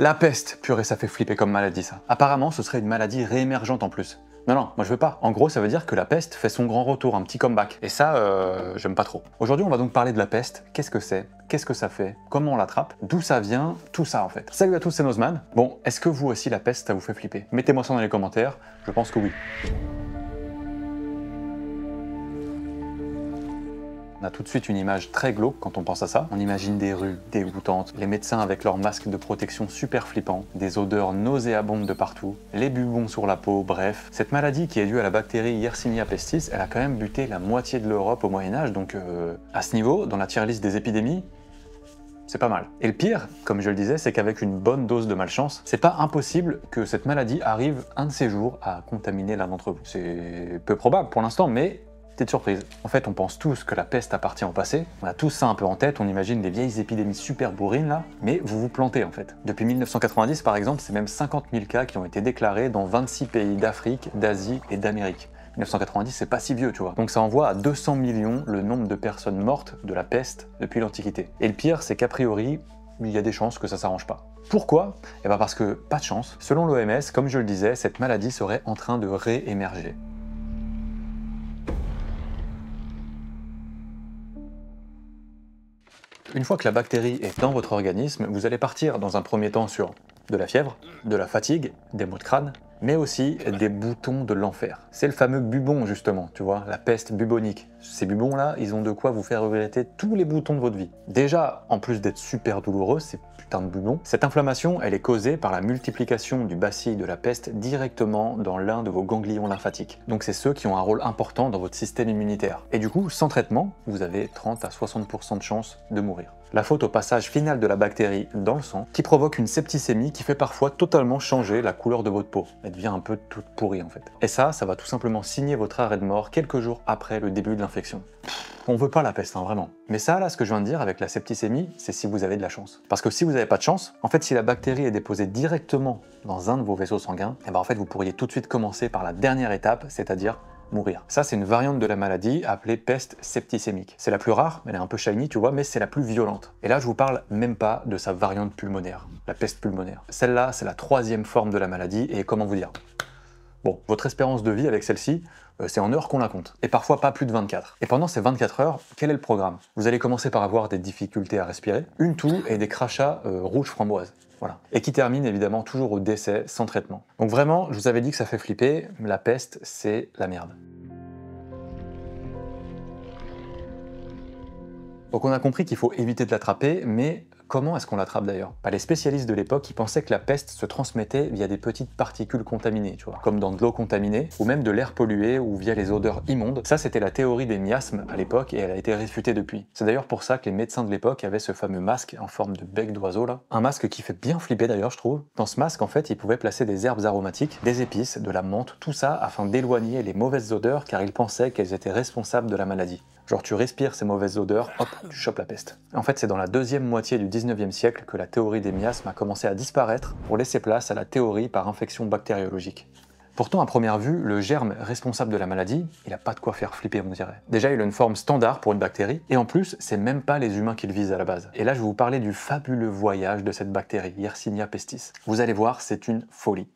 La peste, purée, ça fait flipper comme maladie, ça. Apparemment, ce serait une maladie réémergente en plus. Non, non, moi je veux pas. En gros, ça veut dire que la peste fait son grand retour, un petit comeback. Et ça, j'aime pas trop. Aujourd'hui, on va donc parler de la peste. Qu'est-ce que c'est? Qu'est-ce que ça fait? Comment on l'attrape? D'où ça vient? Tout ça, en fait. Salut à tous, c'est Nozman. Bon, est-ce que vous aussi, la peste, ça vous fait flipper? Mettez-moi ça dans les commentaires. Je pense que oui. On a tout de suite une image très glauque quand on pense à ça. On imagine des rues dégoûtantes, les médecins avec leurs masques de protection super flippants, des odeurs nauséabondes de partout, les bubons sur la peau, bref. Cette maladie qui est due à la bactérie Yersinia pestis, elle a quand même buté la moitié de l'Europe au Moyen-Âge, donc à ce niveau, dans la tier list des épidémies, c'est pas mal. Et le pire, comme je le disais, c'est qu'avec une bonne dose de malchance, c'est pas impossible que cette maladie arrive un de ces jours à contaminer l'un d'entre vous. C'est peu probable pour l'instant, mais... de surprise. En fait, on pense tous que la peste appartient au passé, on a tous ça un peu en tête, on imagine des vieilles épidémies super bourrines là, mais vous vous plantez en fait. Depuis 1990 par exemple, c'est même 50 000 cas qui ont été déclarés dans 26 pays d'Afrique, d'Asie et d'Amérique. 1990, c'est pas si vieux, tu vois. Donc ça envoie à 200 millions le nombre de personnes mortes de la peste depuis l'Antiquité. Et le pire, c'est qu'a priori, il y a des chances que ça s'arrange pas. Pourquoi? Eh bien parce que, pas de chance, selon l'OMS, comme je le disais, cette maladie serait en train de réémerger. Une fois que la bactérie est dans votre organisme, vous allez partir dans un premier temps sur de la fièvre, de la fatigue, des maux de crâne, mais aussi des boutons de l'enfer. C'est le fameux bubon justement, tu vois, la peste bubonique. Ces bubons-là, ils ont de quoi vous faire regretter tous les boutons de votre vie. Déjà, en plus d'être super douloureux, ces putains de bubons, cette inflammation, elle est causée par la multiplication du bacille de la peste directement dans l'un de vos ganglions lymphatiques. Donc c'est ceux qui ont un rôle important dans votre système immunitaire. Et du coup, sans traitement, vous avez 30 à 60% de chances de mourir. La faute au passage final de la bactérie dans le sang, qui provoque une septicémie qui fait parfois totalement changer la couleur de votre peau. Elle devient un peu toute pourrie en fait. Et ça va tout simplement signer votre arrêt de mort quelques jours après le début de l'infection. On veut pas la peste, hein, vraiment. Mais ça, là, ce que je viens de dire avec la septicémie, c'est si vous avez de la chance. Parce que si vous n'avez pas de chance, en fait, si la bactérie est déposée directement dans un de vos vaisseaux sanguins, et ben en fait, vous pourriez tout de suite commencer par la dernière étape, c'est-à-dire mourir. Ça, c'est une variante de la maladie appelée peste septicémique. C'est la plus rare, elle est un peu shiny, tu vois, mais c'est la plus violente. Et là, je vous parle même pas de sa variante pulmonaire, la peste pulmonaire. Celle-là, c'est la troisième forme de la maladie, et comment vous dire? Bon, votre espérance de vie avec celle-ci, c'est en heures qu'on la compte, et parfois pas plus de 24. Et pendant ces 24 heures, quel est le programme? Vous allez commencer par avoir des difficultés à respirer, une toux et des crachats rouge framboise. Voilà. Et qui termine évidemment toujours au décès sans traitement. Donc vraiment, je vous avais dit que ça fait flipper, la peste, c'est la merde. Donc on a compris qu'il faut éviter de l'attraper, mais comment est-ce qu'on l'attrape d'ailleurs? Bah, les spécialistes de l'époque, ils pensaient que la peste se transmettait via des petites particules contaminées, tu vois, comme dans de l'eau contaminée, ou même de l'air pollué, ou via les odeurs immondes. Ça, c'était la théorie des miasmes à l'époque, et elle a été réfutée depuis. C'est d'ailleurs pour ça que les médecins de l'époque avaient ce fameux masque en forme de bec d'oiseau, là. Un masque qui fait bien flipper d'ailleurs, je trouve. Dans ce masque, en fait, ils pouvaient placer des herbes aromatiques, des épices, de la menthe, tout ça, afin d'éloigner les mauvaises odeurs, car ils pensaient qu'elles étaient responsables de la maladie. Genre tu respires ces mauvaises odeurs, hop, tu chopes la peste. En fait, c'est dans la deuxième moitié du 19e siècle que la théorie des miasmes a commencé à disparaître pour laisser place à la théorie par infection bactériologique. Pourtant, à première vue, le germe responsable de la maladie, il n'a pas de quoi faire flipper, on dirait. Déjà, il a une forme standard pour une bactérie, et en plus, c'est même pas les humains qu'il vise à la base. Et là, je vais vous parler du fabuleux voyage de cette bactérie, Yersinia pestis. Vous allez voir, c'est une folie.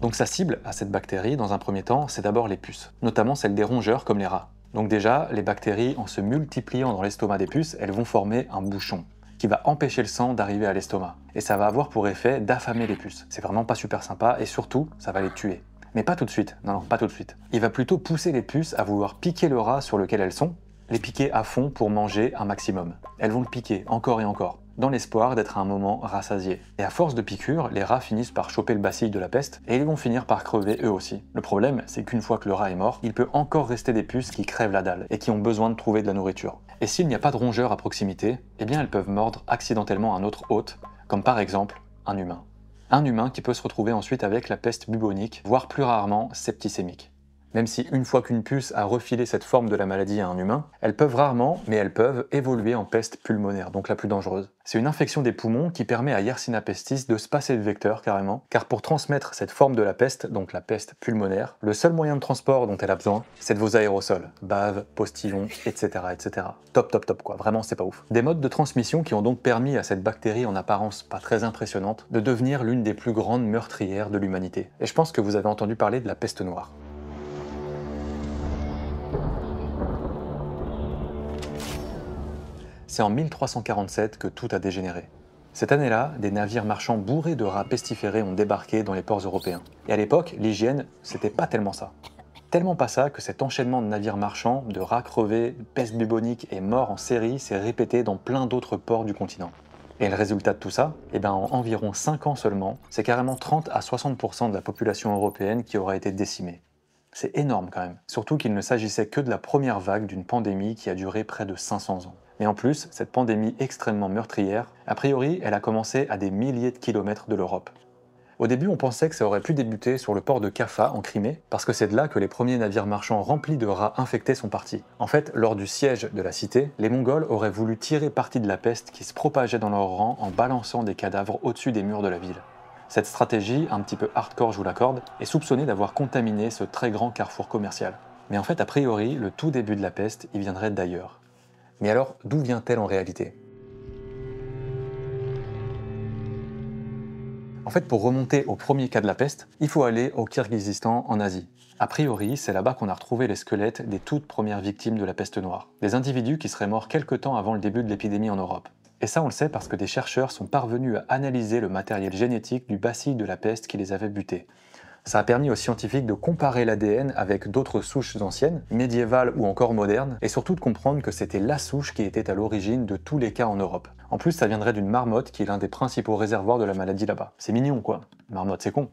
Donc sa cible à cette bactérie, dans un premier temps, c'est d'abord les puces, notamment celles des rongeurs comme les rats. Donc déjà, les bactéries, en se multipliant dans l'estomac des puces, elles vont former un bouchon qui va empêcher le sang d'arriver à l'estomac. Et ça va avoir pour effet d'affamer les puces. C'est vraiment pas super sympa et surtout, ça va les tuer. Mais pas tout de suite, non, pas tout de suite. Il va plutôt pousser les puces à vouloir piquer le rat sur lequel elles sont, les piquer à fond pour manger un maximum. Elles vont le piquer encore et encore, dans l'espoir d'être à un moment rassasiés. Et à force de piqûres, les rats finissent par choper le bacille de la peste et ils vont finir par crever eux aussi. Le problème, c'est qu'une fois que le rat est mort, il peut encore rester des puces qui crèvent la dalle et qui ont besoin de trouver de la nourriture. Et s'il n'y a pas de rongeurs à proximité, eh bien elles peuvent mordre accidentellement un autre hôte, comme par exemple un humain. Un humain qui peut se retrouver ensuite avec la peste bubonique, voire plus rarement septicémique. Même si une fois qu'une puce a refilé cette forme de la maladie à un humain, elles peuvent rarement, mais elles peuvent évoluer en peste pulmonaire, donc la plus dangereuse. C'est une infection des poumons qui permet à Yersinia pestis de se passer de vecteur carrément, car pour transmettre cette forme de la peste, donc la peste pulmonaire, le seul moyen de transport dont elle a besoin, c'est de vos aérosols, baves, postillons, etc., etc. Top, top, top quoi, vraiment c'est pas ouf. Des modes de transmission qui ont donc permis à cette bactérie en apparence pas très impressionnante de devenir l'une des plus grandes meurtrières de l'humanité. Et je pense que vous avez entendu parler de la peste noire. C'est en 1347 que tout a dégénéré. Cette année-là, des navires marchands bourrés de rats pestiférés ont débarqué dans les ports européens. Et à l'époque, l'hygiène, c'était pas tellement ça. Tellement pas ça que cet enchaînement de navires marchands, de rats crevés, de peste bubonique et morts en série s'est répété dans plein d'autres ports du continent. Et le résultat de tout ça, eh ben, en environ 5 ans seulement, c'est carrément 30 à 60% de la population européenne qui aura été décimée. C'est énorme quand même. Surtout qu'il ne s'agissait que de la première vague d'une pandémie qui a duré près de 500 ans. Et en plus, cette pandémie extrêmement meurtrière, a priori, elle a commencé à des milliers de kilomètres de l'Europe. Au début, on pensait que ça aurait pu débuter sur le port de Kaffa, en Crimée, parce que c'est de là que les premiers navires marchands remplis de rats infectés sont partis. En fait, lors du siège de la cité, les Mongols auraient voulu tirer parti de la peste qui se propageait dans leur rang en balançant des cadavres au-dessus des murs de la ville. Cette stratégie, un petit peu hardcore je vous l'accorde, est soupçonnée d'avoir contaminé ce très grand carrefour commercial. Mais en fait, a priori, le tout début de la peste y viendrait d'ailleurs. Mais alors, d'où vient-elle en réalité? En fait, pour remonter au premier cas de la peste, il faut aller au Kirghizistan en Asie. A priori, c'est là-bas qu'on a retrouvé les squelettes des toutes premières victimes de la peste noire, des individus qui seraient morts quelques temps avant le début de l'épidémie en Europe. Et ça, on le sait parce que des chercheurs sont parvenus à analyser le matériel génétique du bacille de la peste qui les avait butés. Ça a permis aux scientifiques de comparer l'ADN avec d'autres souches anciennes, médiévales ou encore modernes, et surtout de comprendre que c'était la souche qui était à l'origine de tous les cas en Europe. En plus, ça viendrait d'une marmotte qui est l'un des principaux réservoirs de la maladie là-bas. C'est mignon quoi. Marmotte, c'est con.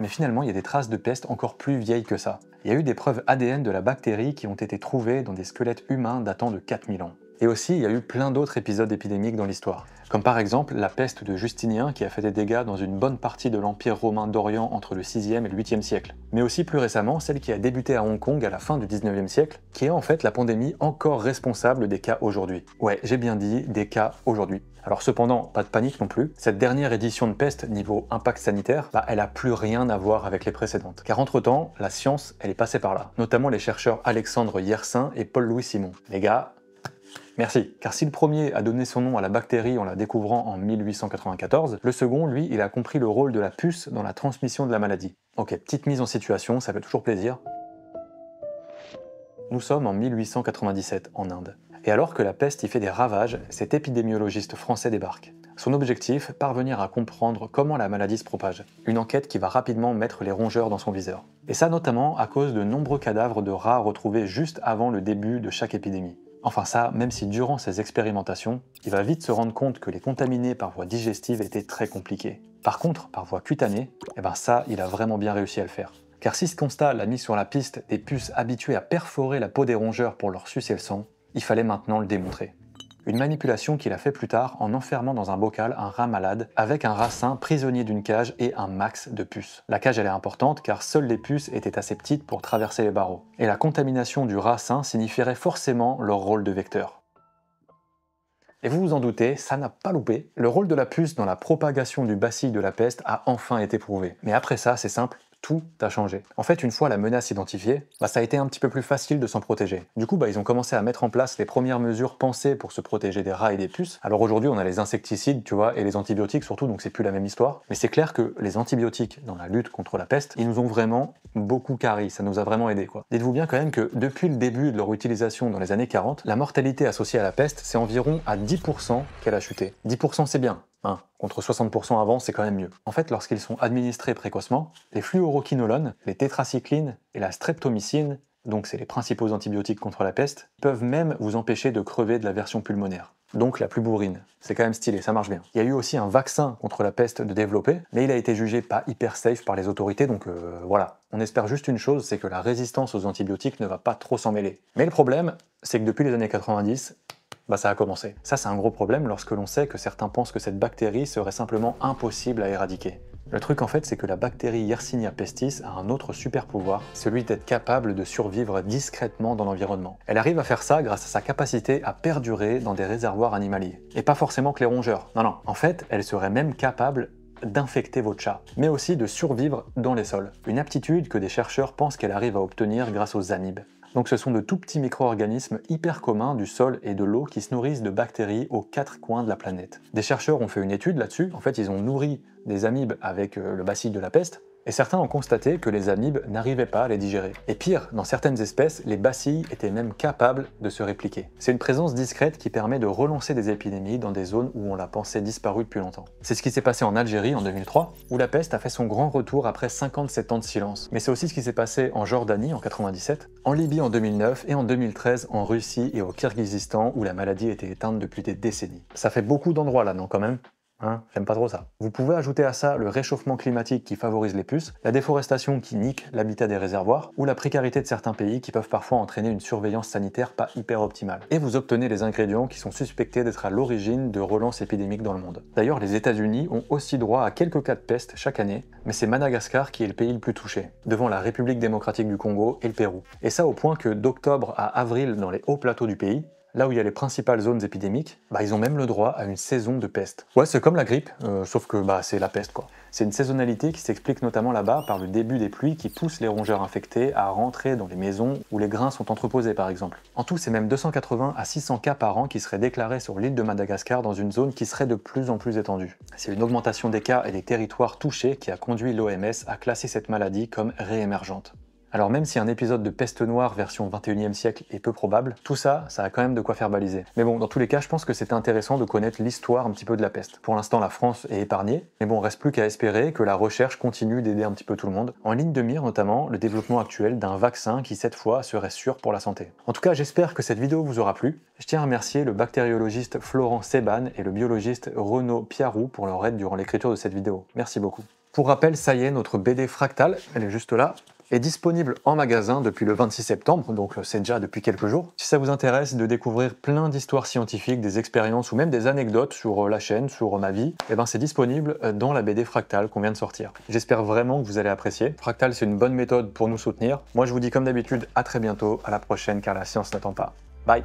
Mais finalement, il y a des traces de peste encore plus vieilles que ça. Il y a eu des preuves ADN de la bactérie qui ont été trouvées dans des squelettes humains datant de 4000 ans. Et aussi, il y a eu plein d'autres épisodes épidémiques dans l'histoire, comme par exemple la peste de Justinien qui a fait des dégâts dans une bonne partie de l'Empire romain d'Orient entre le 6e et le 8e siècle, mais aussi plus récemment celle qui a débuté à Hong Kong à la fin du 19e siècle, qui est en fait la pandémie encore responsable des cas aujourd'hui. Ouais, j'ai bien dit, des cas aujourd'hui. Alors cependant, pas de panique non plus, cette dernière édition de peste niveau impact sanitaire, bah, elle a plus rien à voir avec les précédentes, car entre-temps, la science, elle est passée par là, notamment les chercheurs Alexandre Yersin et Paul-Louis Simon. Les gars, merci, car si le premier a donné son nom à la bactérie en la découvrant en 1894, le second, lui, il a compris le rôle de la puce dans la transmission de la maladie. Ok, petite mise en situation, ça fait toujours plaisir. Nous sommes en 1897, en Inde. Et alors que la peste y fait des ravages, cet épidémiologiste français débarque. Son objectif, parvenir à comprendre comment la maladie se propage. Une enquête qui va rapidement mettre les rongeurs dans son viseur. Et ça notamment à cause de nombreux cadavres de rats retrouvés juste avant le début de chaque épidémie. Enfin ça, même si durant ces expérimentations, il va vite se rendre compte que les contaminés par voie digestive étaient très compliqués. Par contre, par voie cutanée, eh ben ça, il a vraiment bien réussi à le faire. Car si ce constat l'a mis sur la piste des puces habituées à perforer la peau des rongeurs pour leur sucer le sang, il fallait maintenant le démontrer. Une manipulation qu'il a fait plus tard en enfermant dans un bocal un rat malade avec un rat sain prisonnier d'une cage et un max de puces. La cage elle est importante car seules les puces étaient assez petites pour traverser les barreaux. Et la contamination du rat sain signifierait forcément leur rôle de vecteur. Et vous vous en doutez, ça n'a pas loupé. Le rôle de la puce dans la propagation du bacille de la peste a enfin été prouvé. Mais après ça, c'est simple. Tout a changé. En fait, une fois la menace identifiée, bah, ça a été un petit peu plus facile de s'en protéger. Du coup, bah, ils ont commencé à mettre en place les premières mesures pensées pour se protéger des rats et des puces. Alors aujourd'hui, on a les insecticides, tu vois, et les antibiotiques surtout, donc c'est plus la même histoire. Mais c'est clair que les antibiotiques dans la lutte contre la peste, ils nous ont vraiment beaucoup carré, ça nous a vraiment aidé, quoi. Dites-vous bien quand même que depuis le début de leur utilisation dans les années 40, la mortalité associée à la peste, c'est environ à 10% qu'elle a chuté. 10% c'est bien. Hein, contre 60% avant, c'est quand même mieux. En fait, lorsqu'ils sont administrés précocement, les fluoroquinolones, les tétracyclines et la streptomycine, donc c'est les principaux antibiotiques contre la peste, peuvent même vous empêcher de crever de la version pulmonaire, donc la plus bourrine. C'est quand même stylé, ça marche bien. Il y a eu aussi un vaccin contre la peste de développer, mais il a été jugé pas hyper safe par les autorités, donc voilà. On espère juste une chose, c'est que la résistance aux antibiotiques ne va pas trop s'en mêler. Mais le problème, c'est que depuis les années 90, bah ça a commencé. Ça c'est un gros problème lorsque l'on sait que certains pensent que cette bactérie serait simplement impossible à éradiquer. Le truc en fait, c'est que la bactérie Yersinia pestis a un autre super pouvoir, celui d'être capable de survivre discrètement dans l'environnement. Elle arrive à faire ça grâce à sa capacité à perdurer dans des réservoirs animaliers. Et pas forcément que les rongeurs, non non. En fait, elle serait même capable d'infecter votre chat, mais aussi de survivre dans les sols. Une aptitude que des chercheurs pensent qu'elle arrive à obtenir grâce aux amibes. Donc ce sont de tout petits micro-organismes hyper communs du sol et de l'eau qui se nourrissent de bactéries aux quatre coins de la planète. Des chercheurs ont fait une étude là-dessus, en fait ils ont nourri des amibes avec le bacille de la peste, et certains ont constaté que les amibes n'arrivaient pas à les digérer. Et pire, dans certaines espèces, les bacilles étaient même capables de se répliquer. C'est une présence discrète qui permet de relancer des épidémies dans des zones où on la pensait disparue depuis longtemps. C'est ce qui s'est passé en Algérie en 2003, où la peste a fait son grand retour après 57 ans de silence. Mais c'est aussi ce qui s'est passé en Jordanie en 97, en Libye en 2009 et en 2013 en Russie et au Kirghizistan, où la maladie était éteinte depuis des décennies. Ça fait beaucoup d'endroits là, non quand même ? Hein, j'aime pas trop ça. Vous pouvez ajouter à ça le réchauffement climatique qui favorise les puces, la déforestation qui nique l'habitat des réservoirs, ou la précarité de certains pays qui peuvent parfois entraîner une surveillance sanitaire pas hyper optimale. Et vous obtenez les ingrédients qui sont suspectés d'être à l'origine de relances épidémiques dans le monde. D'ailleurs, les États-Unis ont aussi droit à quelques cas de peste chaque année, mais c'est Madagascar qui est le pays le plus touché, devant la République démocratique du Congo et le Pérou. Et ça au point que d'octobre à avril dans les hauts plateaux du pays, là où il y a les principales zones épidémiques, bah ils ont même le droit à une saison de peste. Ouais, c'est comme la grippe, sauf que bah, c'est la peste quoi. C'est une saisonnalité qui s'explique notamment là-bas par le début des pluies qui poussent les rongeurs infectés à rentrer dans les maisons où les grains sont entreposés par exemple. En tout, c'est même 280 à 600 cas par an qui seraient déclarés sur l'île de Madagascar dans une zone qui serait de plus en plus étendue. C'est une augmentation des cas et des territoires touchés qui a conduit l'OMS à classer cette maladie comme réémergente. Alors même si un épisode de peste noire version 21e siècle est peu probable, tout ça, ça a quand même de quoi faire baliser. Mais bon, dans tous les cas, je pense que c'était intéressant de connaître l'histoire un petit peu de la peste. Pour l'instant, la France est épargnée, mais bon, reste plus qu'à espérer que la recherche continue d'aider un petit peu tout le monde. En ligne de mire notamment, le développement actuel d'un vaccin qui, cette fois, serait sûr pour la santé. En tout cas, j'espère que cette vidéo vous aura plu. Je tiens à remercier le bactériologiste Florent Sebbane et le biologiste Renaud Piarroux pour leur aide durant l'écriture de cette vidéo. Merci beaucoup. Pour rappel, ça y est, notre BD Fractal, elle est juste là, est disponible en magasin depuis le 26 septembre, donc c'est déjà depuis quelques jours. Si ça vous intéresse de découvrir plein d'histoires scientifiques, des expériences ou même des anecdotes sur la chaîne, sur ma vie, eh ben c'est disponible dans la BD Fractal qu'on vient de sortir. J'espère vraiment que vous allez apprécier. Fractal, c'est une bonne méthode pour nous soutenir. Moi, je vous dis comme d'habitude, à très bientôt, à la prochaine, car la science n'attend pas. Bye!